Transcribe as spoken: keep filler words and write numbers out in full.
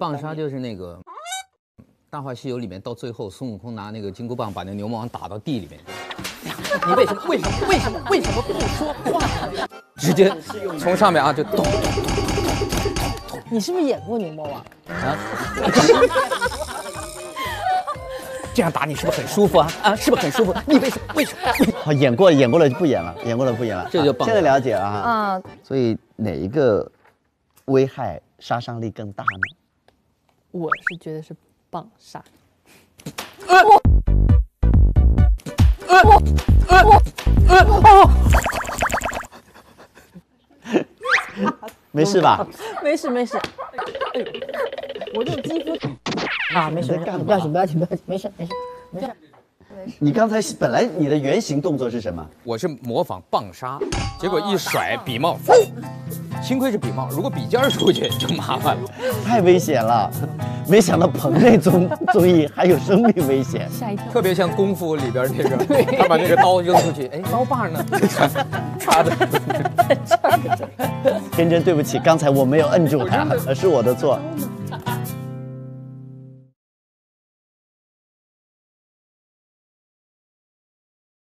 棒杀就是那个《大话西游》里面到最后，孙悟空拿那个金箍棒把那牛魔王打到地里面。你为什么为什么为什么为什么不说话？直接从上面啊就咚。你是不是演过牛魔王啊？这样打你是不是很舒服啊？啊，是不是很舒服？你为什么为什么？演过演过了就不演了，演过了不演了，这就棒。现在了解啊啊，所以哪一个危害杀伤力更大呢？我是觉得是棒杀。没事吧？没事没事，我这肌肤。啊，没事，不要紧，不要紧，不要紧，没事，没事，没事。你刚才本来你的原型动作是什么？我是模仿棒杀，结果一甩笔帽，幸亏是笔帽，如果笔尖出去就麻烦了，太危险了。没想到棚内综综艺还有生命危险，吓一跳。特别像功夫里边那个，他把那个刀扔出去，哎，刀把呢？插着，插着。天真，对不起，刚才我没有摁住他，是我的错。